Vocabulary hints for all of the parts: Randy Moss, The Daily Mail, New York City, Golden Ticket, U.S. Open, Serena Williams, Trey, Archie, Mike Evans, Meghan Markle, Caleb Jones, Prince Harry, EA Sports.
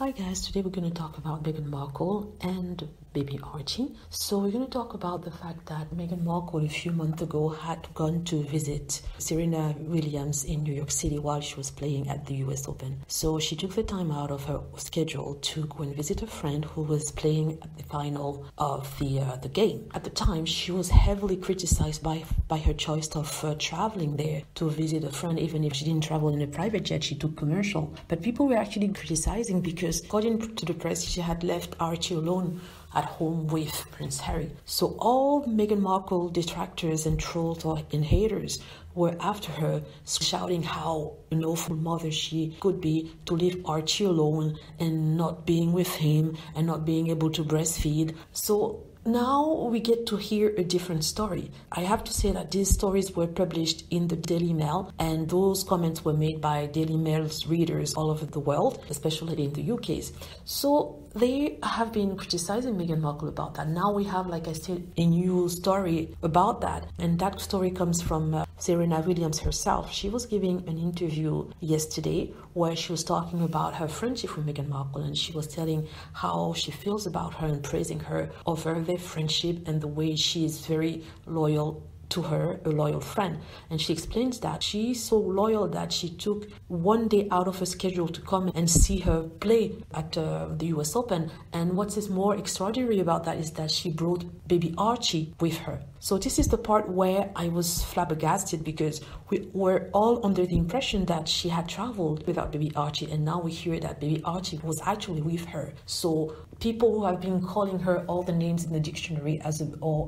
Hi guys, today we're going to talk about Meghan Markle and baby Archie. So we're going to talk about the fact that Meghan Markle a few months ago had gone to visit Serena Williams in New York City while she was playing at the U.S. Open. So she took the time out of her schedule to go and visit a friend who was playing at the final of the game. At the time, she was heavily criticized by her choice of traveling there to visit a friend. Even if she didn't travel in a private jet, she took commercial. But people were actually criticizing because according to the press, she had left Archie alone at home with Prince Harry. So all Meghan Markle detractors and trolls and haters were after her, shouting how an awful mother she could be to leave Archie alone and not being with him and not being able to breastfeed. So now we get to hear a different story. I have to say that these stories were published in the Daily Mail, and those comments were made by Daily Mail's readers all over the world, especially in the UK's. So they have been criticizing Meghan Markle about that. Now we have, like I said, a new story about that. And that story comes from Serena Williams herself. She was giving an interview yesterday where she was talking about her friendship with Meghan Markle, and she was telling how she feels about her and praising her over their friendship and the way she is very loyal to her, a loyal friend. And she explains that she's so loyal that she took one day out of her schedule to come and see her play at the U.S. Open. And what is more extraordinary about that is that she brought baby Archie with her. So this is the part where I was flabbergasted, because we were all under the impression that she had traveled without baby Archie, and now we hear that baby Archie was actually with her. So people who have been calling her all the names in the dictionary as a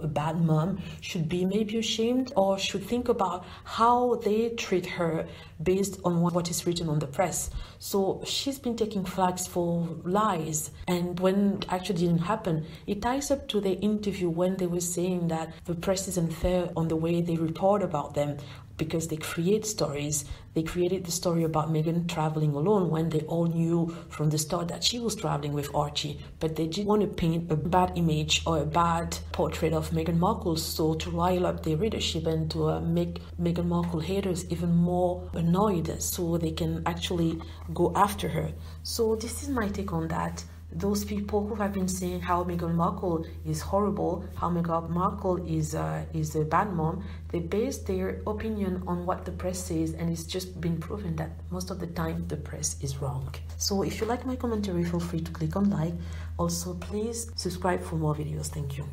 bad mom should be maybe ashamed, or should think about how they treat her based on what is written on the press. So she's been taking flags for lies, and when actually didn't happen. It ties up to the interview when they were saying that the press is unfair on the way they report about them, because they create stories. They created the story about Meghan traveling alone when they all knew from the start that she was traveling with Archie, but they didn't want to paint a bad image or a bad portrait of Meghan Markle, so to rile up their readership and to make Meghan Markle haters even more annoyed, so they can actually go after her. So this is my take on that. Those people who have been saying how Meghan Markle is horrible, how Meghan Markle is a bad mom, they base their opinion on what the press says, and it's just been proven that most of the time the press is wrong. So if you like my commentary, feel free to click on like. Also, please subscribe for more videos. Thank you.